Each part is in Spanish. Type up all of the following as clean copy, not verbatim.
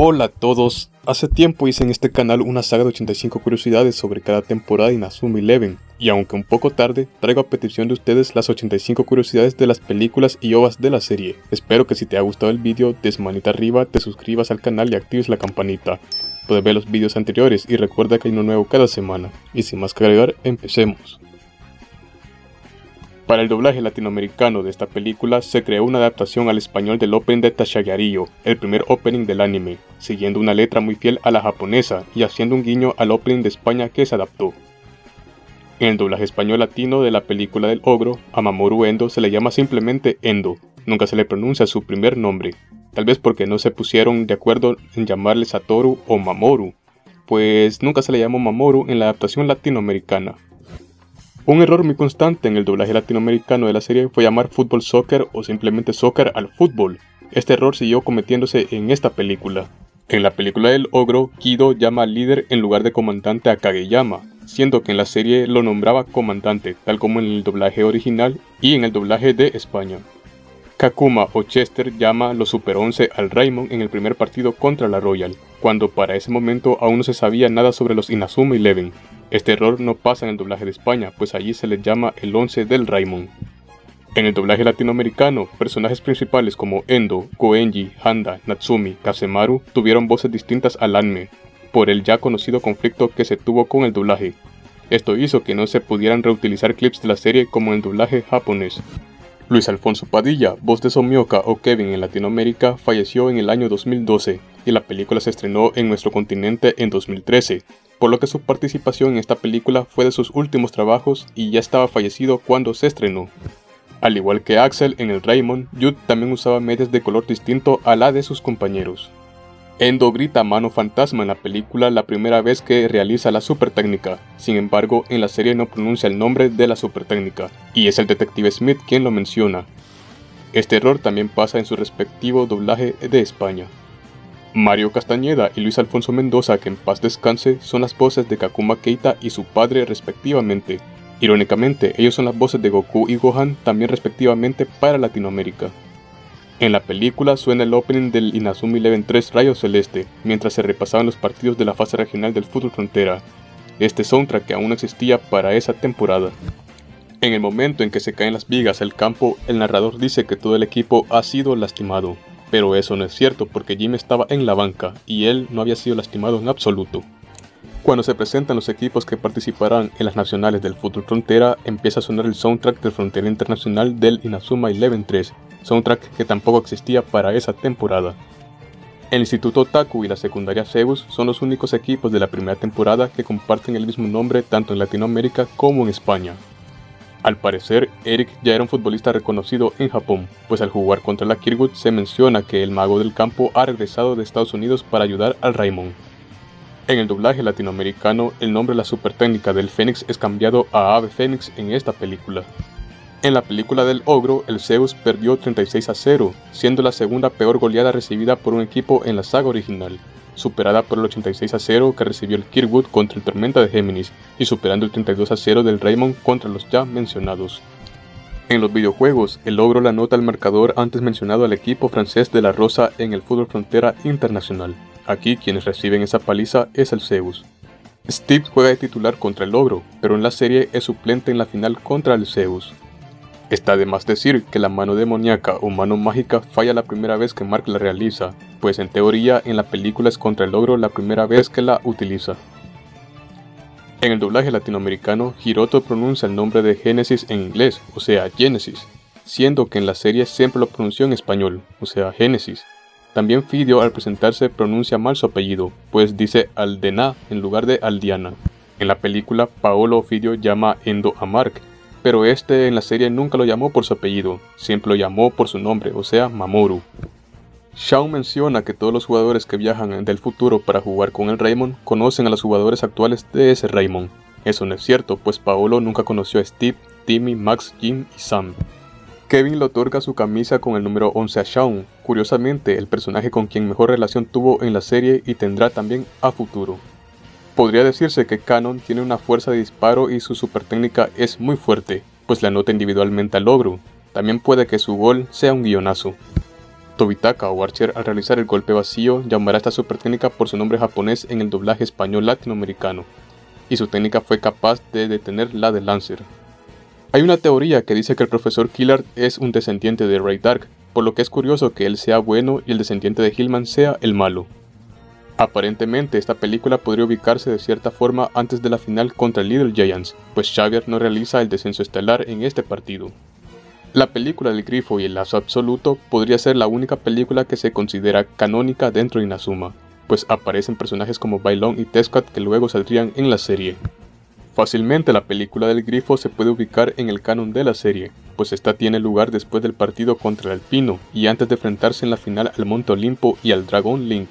Hola a todos, hace tiempo hice en este canal una saga de 85 curiosidades sobre cada temporada de Inazuma Eleven, y aunque un poco tarde, traigo a petición de ustedes las 85 curiosidades de las películas y ovas de la serie. Espero que si te ha gustado el vídeo, des manita arriba, te suscribas al canal y actives la campanita. Puedes ver los vídeos anteriores y recuerda que hay uno nuevo cada semana. Y sin más que agregar, empecemos. Para el doblaje latinoamericano de esta película se creó una adaptación al español del opening de Tashagariyo, el primer opening del anime, siguiendo una letra muy fiel a la japonesa y haciendo un guiño al opening de España que se adaptó. En el doblaje español latino de la película del ogro, a Mamoru Endo se le llama simplemente Endo, nunca se le pronuncia su primer nombre, tal vez porque no se pusieron de acuerdo en llamarle Satoru o Mamoru, pues nunca se le llamó Mamoru en la adaptación latinoamericana. Un error muy constante en el doblaje latinoamericano de la serie fue llamar fútbol soccer o simplemente soccer al fútbol. Este error siguió cometiéndose en esta película. En la película del ogro, Kido llama al líder en lugar de comandante a Kageyama, siendo que en la serie lo nombraba comandante, tal como en el doblaje original y en el doblaje de España. Kakuma o Chester llama los Super 11 al Raimon en el primer partido contra la Royal, cuando para ese momento aún no se sabía nada sobre los Inazuma Eleven. Este error no pasa en el doblaje de España, pues allí se les llama el 11 del Raimon. En el doblaje latinoamericano, personajes principales como Endo, Goenji, Handa, Natsumi, Kazemaru tuvieron voces distintas al anime, por el ya conocido conflicto que se tuvo con el doblaje. Esto hizo que no se pudieran reutilizar clips de la serie como en el doblaje japonés. Luis Alfonso Padilla, voz de Somioka o Kevin en Latinoamérica, falleció en el año 2012 y la película se estrenó en nuestro continente en 2013, por lo que su participación en esta película fue de sus últimos trabajos y ya estaba fallecido cuando se estrenó. Al igual que Axel en el Raimon, Yud también usaba medias de color distinto a la de sus compañeros. Endo grita mano fantasma en la película la primera vez que realiza la super técnica, sin embargo en la serie no pronuncia el nombre de la super técnica, y es el detective Smith quien lo menciona. Este error también pasa en su respectivo doblaje de España. Mario Castañeda y Luis Alfonso Mendoza, que en paz descanse, son las voces de Kakuma Keita y su padre respectivamente. Irónicamente, ellos son las voces de Goku y Gohan también respectivamente para Latinoamérica. En la película suena el opening del Inazuma Eleven 3 Rayo Celeste, mientras se repasaban los partidos de la fase regional del Fútbol Frontera. Este soundtrack que aún no existía para esa temporada. En el momento en que se caen las vigas al campo, el narrador dice que todo el equipo ha sido lastimado. Pero eso no es cierto porque Jim estaba en la banca y él no había sido lastimado en absoluto. Cuando se presentan los equipos que participarán en las nacionales del Fútbol Frontera, empieza a sonar el soundtrack del Frontera Internacional del Inazuma Eleven 3, soundtrack que tampoco existía para esa temporada. El Instituto Otaku y la secundaria Zeus son los únicos equipos de la primera temporada que comparten el mismo nombre tanto en Latinoamérica como en España. Al parecer, Eric ya era un futbolista reconocido en Japón, pues al jugar contra la Kirkwood se menciona que el mago del campo ha regresado de Estados Unidos para ayudar al Raimon. En el doblaje latinoamericano, el nombre de la supertécnica del Fénix es cambiado a Ave Fénix en esta película. En la película del ogro, el Zeus perdió 36-0, siendo la segunda peor goleada recibida por un equipo en la saga original, superada por el 86-0 que recibió el Kirkwood contra el Tormenta de Géminis y superando el 32-0 del Raimon contra los ya mencionados. En los videojuegos, el ogro le anota el marcador antes mencionado al equipo francés de la Rosa en el Fútbol Frontera Internacional. Aquí quienes reciben esa paliza es el Zeus. Steve juega de titular contra el ogro, pero en la serie es suplente en la final contra el Zeus. Está de más decir que la mano demoníaca o mano mágica falla la primera vez que Mark la realiza, pues en teoría en la película es contra el ogro la primera vez que la utiliza. En el doblaje latinoamericano, Hiroto pronuncia el nombre de Genesis en inglés, o sea Genesis, siendo que en la serie siempre lo pronunció en español, o sea Génesis. También Fideo al presentarse pronuncia mal su apellido, pues dice Aldena en lugar de Aldiana. En la película, Paolo Fideo llama Endo a Mark, pero este en la serie nunca lo llamó por su apellido, siempre lo llamó por su nombre, o sea Mamoru. Shaun menciona que todos los jugadores que viajan del futuro para jugar con el Raimon conocen a los jugadores actuales de ese Raimon. Eso no es cierto, pues Paolo nunca conoció a Steve, Timmy, Max, Jim y Sam. Kevin le otorga su camisa con el número 11 a Shaun, curiosamente el personaje con quien mejor relación tuvo en la serie y tendrá también a futuro. Podría decirse que Cannon tiene una fuerza de disparo y su supertécnica es muy fuerte, pues la anota individualmente al ogro. También puede que su gol sea un guionazo. Tobitaka o Archer, al realizar el golpe vacío, llamará a esta super técnica por su nombre japonés en el doblaje español latinoamericano, y su técnica fue capaz de detener la de Lancer. Hay una teoría que dice que el profesor Killard es un descendiente de Ray Dark, por lo que es curioso que él sea bueno y el descendiente de Hillman sea el malo. Aparentemente esta película podría ubicarse de cierta forma antes de la final contra Little Giants, pues Xavier no realiza el descenso estelar en este partido. La película del Grifo y el Lazo Absoluto podría ser la única película que se considera canónica dentro de Inazuma, pues aparecen personajes como Bailong y Tezcat que luego saldrían en la serie. Fácilmente la película del Grifo se puede ubicar en el canon de la serie, pues esta tiene lugar después del partido contra el Alpino y antes de enfrentarse en la final al Monte Olimpo y al Dragón Link.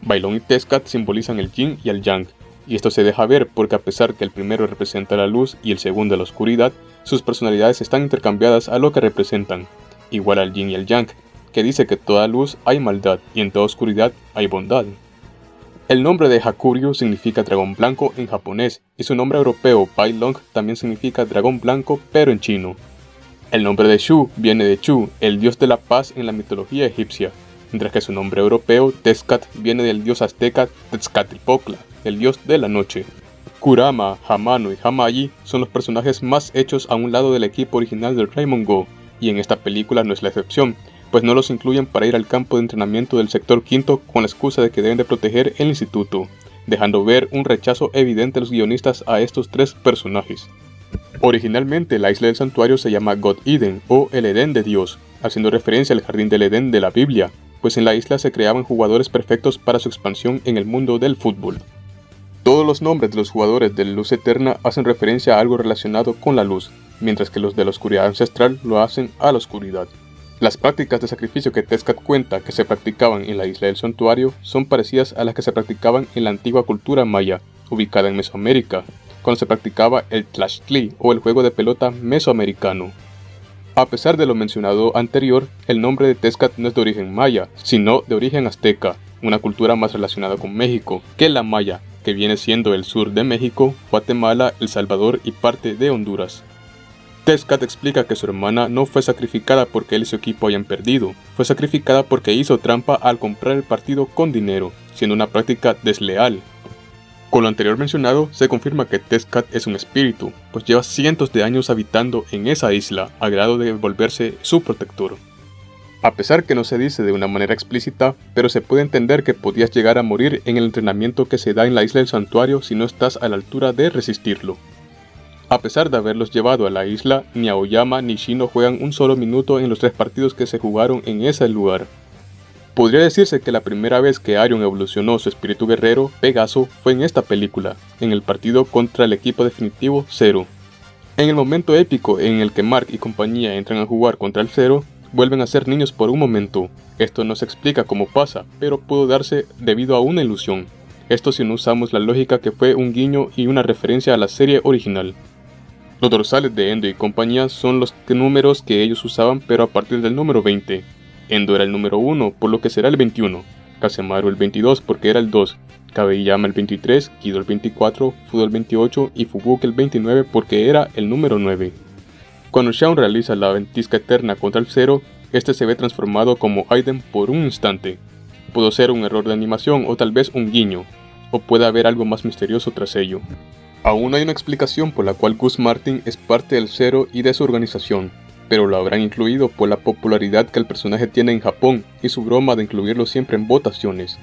Bailong y Tezcat simbolizan el Yin y el Yang, y esto se deja ver porque a pesar que el primero representa la luz y el segundo la oscuridad, sus personalidades están intercambiadas a lo que representan, igual al Yin y el Yang, que dice que en toda luz hay maldad y en toda oscuridad hay bondad. El nombre de Hakuryu significa dragón blanco en japonés, y su nombre europeo Bailong también significa dragón blanco pero en chino. El nombre de Shu viene de Chu, el dios de la paz en la mitología egipcia, mientras que su nombre europeo Tezcat viene del dios azteca Tezcatlpocla, el dios de la noche. Kurama, Hamano y Hamayi son los personajes más hechos a un lado del equipo original del Raimon Go, y en esta película no es la excepción, pues no los incluyen para ir al campo de entrenamiento del sector quinto con la excusa de que deben de proteger el instituto, dejando ver un rechazo evidente de los guionistas a estos tres personajes. Originalmente la isla del santuario se llama God Eden o el Edén de Dios, haciendo referencia al jardín del Edén de la Biblia, pues en la isla se creaban jugadores perfectos para su expansión en el mundo del fútbol. Todos los nombres de los jugadores de la luz eterna hacen referencia a algo relacionado con la luz, mientras que los de la oscuridad ancestral lo hacen a la oscuridad. Las prácticas de sacrificio que Tezcat cuenta que se practicaban en la isla del santuario son parecidas a las que se practicaban en la antigua cultura maya, ubicada en Mesoamérica, cuando se practicaba el tlachtli o el juego de pelota mesoamericano. A pesar de lo mencionado anterior, el nombre de Tezcat no es de origen maya, sino de origen azteca, una cultura más relacionada con México que la maya, que viene siendo el sur de México, Guatemala, El Salvador y parte de Honduras. Tezcat explica que su hermana no fue sacrificada porque él y su equipo hayan perdido, fue sacrificada porque hizo trampa al comprar el partido con dinero, siendo una práctica desleal. Con lo anterior mencionado, se confirma que Tezcat es un espíritu, pues lleva cientos de años habitando en esa isla, a grado de volverse su protector. A pesar que no se dice de una manera explícita, pero se puede entender que podías llegar a morir en el entrenamiento que se da en la isla del santuario si no estás a la altura de resistirlo. A pesar de haberlos llevado a la isla, ni Aoyama ni Shino juegan un solo minuto en los tres partidos que se jugaron en ese lugar. Podría decirse que la primera vez que Arion evolucionó su espíritu guerrero, Pegaso, fue en esta película, en el partido contra el equipo definitivo Zero. En el momento épico en el que Mark y compañía entran a jugar contra el Zero, vuelven a ser niños por un momento. Esto no se explica cómo pasa, pero pudo darse debido a una ilusión. Esto si no usamos la lógica que fue un guiño y una referencia a la serie original. Los dorsales de Endo y compañía son los números que ellos usaban, pero a partir del número 20. Endo era el número 1, por lo que será el 21, Kazemaru el 22 porque era el 2, Kageyama el 23, Kido el 24, Fudo el 28 y Fubuki el 29 porque era el número 9. Cuando Shaun realiza la ventisca eterna contra el Zero, este se ve transformado como Aiden por un instante. Pudo ser un error de animación o tal vez un guiño, o puede haber algo más misterioso tras ello. Aún hay una explicación por la cual Gus Martin es parte del Zero y de su organización, pero lo habrán incluido por la popularidad que el personaje tiene en Japón y su broma de incluirlo siempre en votaciones.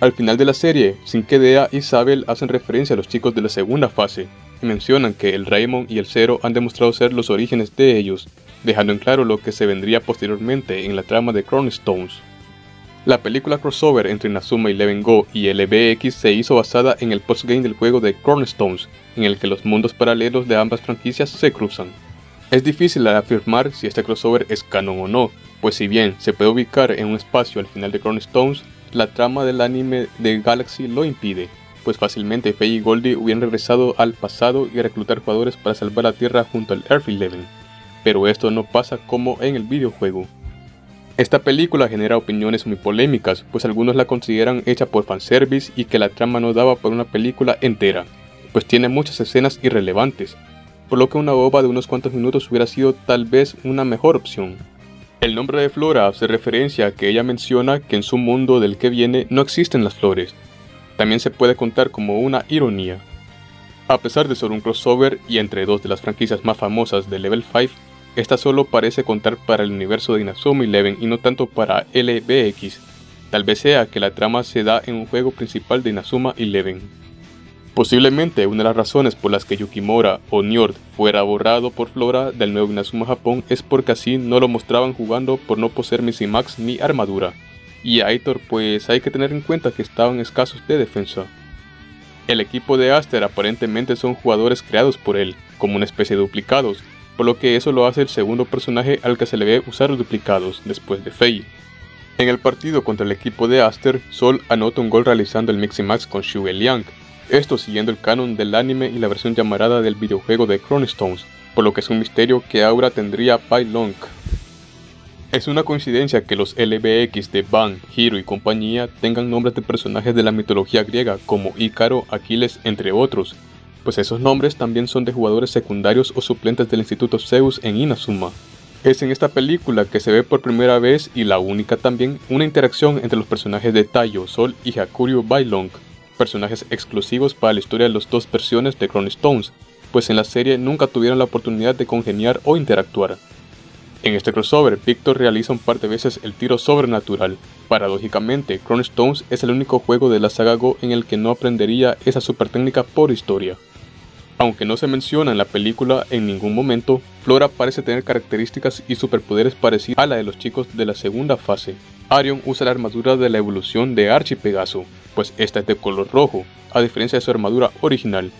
Al final de la serie, Sinkedea y Zabel hacen referencia a los chicos de la segunda fase, y mencionan que el Raimon y el Zero han demostrado ser los orígenes de ellos, dejando en claro lo que se vendría posteriormente en la trama de Cornerstones. La película crossover entre Inazuma Eleven Go y LBX se hizo basada en el postgame del juego de Cornerstones, en el que los mundos paralelos de ambas franquicias se cruzan. Es difícil afirmar si este crossover es canon o no, pues si bien se puede ubicar en un espacio al final de Cornerstones, la trama del anime de Galaxy lo impide, pues fácilmente Faye y Goldie hubieran regresado al pasado y reclutar jugadores para salvar la Tierra junto al Earth 11, pero esto no pasa como en el videojuego. Esta película genera opiniones muy polémicas, pues algunos la consideran hecha por fanservice y que la trama no daba para una película entera, pues tiene muchas escenas irrelevantes, por lo que una ova de unos cuantos minutos hubiera sido tal vez una mejor opción. El nombre de Flora hace referencia a que ella menciona que en su mundo del que viene no existen las flores. También se puede contar como una ironía. A pesar de ser un crossover y entre dos de las franquicias más famosas de Level 5, esta solo parece contar para el universo de Inazuma Eleven y no tanto para LBX, tal vez sea que la trama se da en un juego principal de Inazuma Eleven. Posiblemente una de las razones por las que Yukimura o Njord fuera borrado por Flora del nuevo Inazuma Japón es porque así no lo mostraban jugando por no poseer Misimax ni armadura, y a Aitor pues hay que tener en cuenta que estaban escasos de defensa. El equipo de Aster aparentemente son jugadores creados por él, como una especie de duplicados, por lo que eso lo hace el segundo personaje al que se le ve usar los duplicados, después de Faye. En el partido contra el equipo de Aster, Sol anota un gol realizando el Miximax con Shu Eliang, esto siguiendo el canon del anime y la versión llamarada del videojuego de Chronostones, por lo que es un misterio que ahora tendría Bailong. Es una coincidencia que los LBX de Ban, Hiro y compañía tengan nombres de personajes de la mitología griega como Ícaro, Aquiles, entre otros, pues esos nombres también son de jugadores secundarios o suplentes del Instituto Zeus en Inazuma. Es en esta película que se ve por primera vez, y la única también, una interacción entre los personajes de Taiyo, Sol y Hakuryu Bailong, personajes exclusivos para la historia de las dos versiones de Chronostones, pues en la serie nunca tuvieron la oportunidad de congeniar o interactuar. En este crossover, Victor realiza un par de veces el tiro sobrenatural. Paradójicamente, Chronostones es el único juego de la saga Go en el que no aprendería esa super técnica por historia. Aunque no se menciona en la película en ningún momento, Flora parece tener características y superpoderes parecidas a la de los chicos de la segunda fase. Arion usa la armadura de la evolución de Archipegaso, pues esta es de color rojo, a diferencia de su armadura original.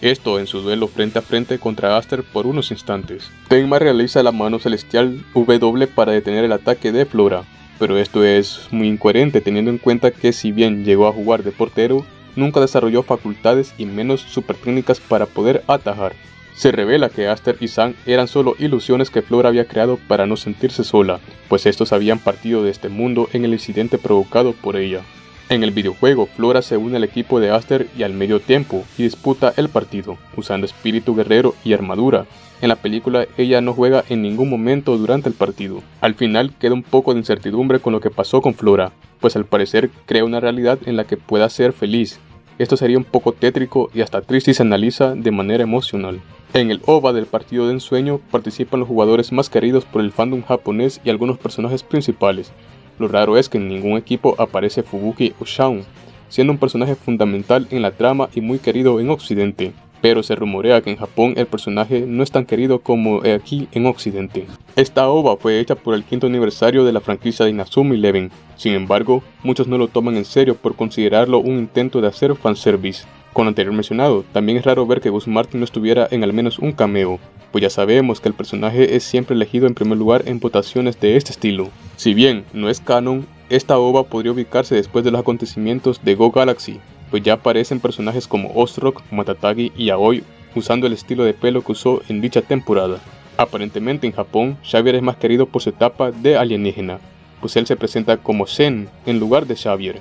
Esto en su duelo frente a frente contra Aster por unos instantes. Tenma realiza la mano celestial W para detener el ataque de Flora, pero esto es muy incoherente teniendo en cuenta que si bien llegó a jugar de portero, nunca desarrolló facultades y menos super técnicas para poder atajar. Se revela que Aster y San eran solo ilusiones que Flora había creado para no sentirse sola, pues estos habían partido de este mundo en el incidente provocado por ella. En el videojuego, Flora se une al equipo de Aster y al medio tiempo y disputa el partido, usando espíritu guerrero y armadura. En la película ella no juega en ningún momento durante el partido. Al final queda un poco de incertidumbre con lo que pasó con Flora, pues al parecer crea una realidad en la que pueda ser feliz. Esto sería un poco tétrico y hasta triste si se analiza de manera emocional. En el OVA del partido de ensueño participan los jugadores más queridos por el fandom japonés y algunos personajes principales. Lo raro es que en ningún equipo aparece Fubuki o Shaun, siendo un personaje fundamental en la trama y muy querido en Occidente, pero se rumorea que en Japón el personaje no es tan querido como aquí en Occidente. Esta OVA fue hecha por el 5º aniversario de la franquicia de Inazuma Eleven, sin embargo, muchos no lo toman en serio por considerarlo un intento de hacer fanservice. Con lo anterior mencionado, también es raro ver que Gus Martin no estuviera en al menos un cameo, pues ya sabemos que el personaje es siempre elegido en primer lugar en votaciones de este estilo. Si bien no es canon, esta OVA podría ubicarse después de los acontecimientos de Go Galaxy, pues ya aparecen personajes como Ostrock, Matatagi y Aoi usando el estilo de pelo que usó en dicha temporada. Aparentemente en Japón, Xavier es más querido por su etapa de alienígena, pues él se presenta como Zen en lugar de Xavier.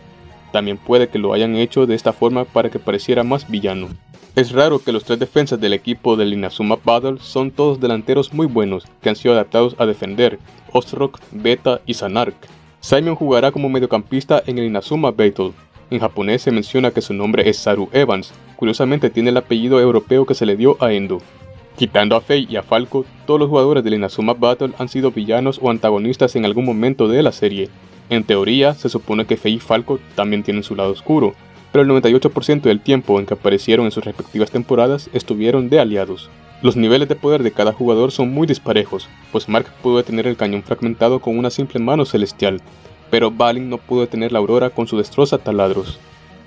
También puede que lo hayan hecho de esta forma para que pareciera más villano. Es raro que los tres defensas del equipo del Inazuma Battle son todos delanteros muy buenos que han sido adaptados a defender, Ostrock, Beta y Sanark. Simon jugará como mediocampista en el Inazuma Battle. En japonés se menciona que su nombre es Saru Evans, curiosamente tiene el apellido europeo que se le dio a Endo. Quitando a Faye y a Falco, todos los jugadores del Inazuma Battle han sido villanos o antagonistas en algún momento de la serie. En teoría, se supone que Faye y Falco también tienen su lado oscuro, pero el 98% del tiempo en que aparecieron en sus respectivas temporadas estuvieron de aliados. Los niveles de poder de cada jugador son muy disparejos, pues Mark pudo detener el cañón fragmentado con una simple mano celestial, pero Balin no pudo detener la aurora con su destroza taladros.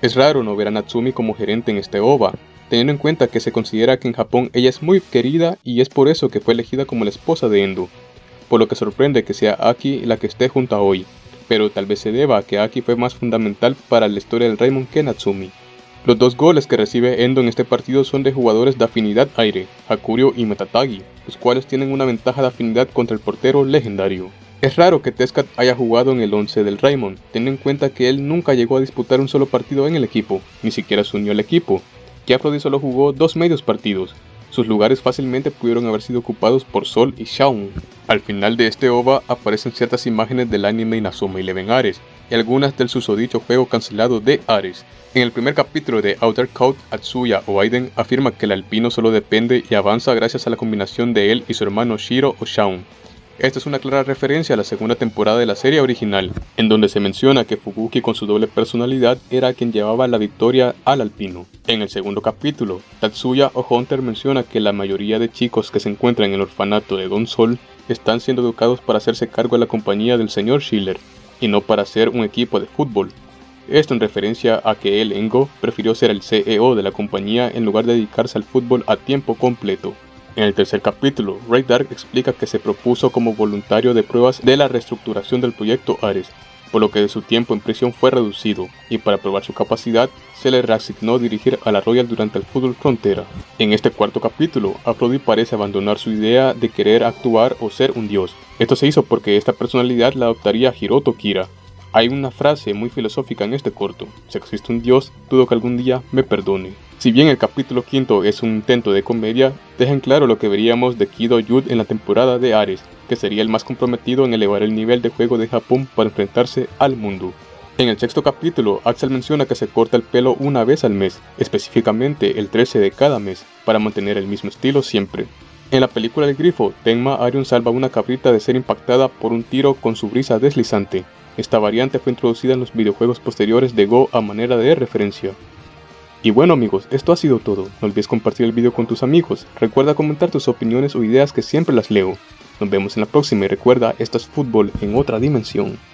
Es raro no ver a Natsumi como gerente en este OVA, teniendo en cuenta que se considera que en Japón ella es muy querida y es por eso que fue elegida como la esposa de Endo, por lo que sorprende que sea Aki la que esté junto a Aoi, pero tal vez se deba a que Aki fue más fundamental para la historia del Raimon que Natsumi. Los dos goles que recibe Endo en este partido son de jugadores de afinidad aire, Hakuryu y Matatagi, los cuales tienen una ventaja de afinidad contra el portero legendario. Es raro que Tezcat haya jugado en el 11 del Raimon, teniendo en cuenta que él nunca llegó a disputar un solo partido en el equipo, ni siquiera se unió al equipo. Kiafrodi solo jugó dos medios partidos, Sus lugares fácilmente pudieron haber sido ocupados por Sol y Shaun. Al final de este OVA aparecen ciertas imágenes del anime Inazuma Eleven Ares y algunas del susodicho juego cancelado de Ares. En el primer capítulo de Outer Code, Atsuya o Aiden afirma que el alpino solo depende y avanza gracias a la combinación de él y su hermano Shiro o Shaun. Esta es una clara referencia a la segunda temporada de la serie original, en donde se menciona que Fubuki con su doble personalidad era quien llevaba la victoria al alpino. En el segundo capítulo, Tatsuya o Hunter menciona que la mayoría de chicos que se encuentran en el orfanato de Don Sol están siendo educados para hacerse cargo de la compañía del señor Schiller, y no para ser un equipo de fútbol. Esto en referencia a que él, Engo, prefirió ser el CEO de la compañía en lugar de dedicarse al fútbol a tiempo completo. En el tercer capítulo, Ray Dark explica que se propuso como voluntario de pruebas de la reestructuración del proyecto Ares, por lo que de su tiempo en prisión fue reducido, y para probar su capacidad, se le reasignó dirigir a la Royal durante el Fútbol Frontera. En este cuarto capítulo, Afrodí parece abandonar su idea de querer actuar o ser un dios. Esto se hizo porque esta personalidad la adoptaría Hiroto Kira. Hay una frase muy filosófica en este corto: si existe un dios, dudo que algún día me perdone. Si bien el capítulo quinto es un intento de comedia, dejan claro lo que veríamos de Kido Yud en la temporada de Ares, que sería el más comprometido en elevar el nivel de juego de Japón para enfrentarse al mundo. En el sexto capítulo, Axel menciona que se corta el pelo una vez al mes, específicamente el 13 de cada mes, para mantener el mismo estilo siempre. En la película El Grifo, Tenma Arion salva a una cabrita de ser impactada por un tiro con su brisa deslizante. Esta variante fue introducida en los videojuegos posteriores de Go a manera de referencia. Y bueno amigos, esto ha sido todo. No olvides compartir el video con tus amigos. Recuerda comentar tus opiniones o ideas, que siempre las leo. Nos vemos en la próxima y recuerda, esto es fútbol en otra dimensión.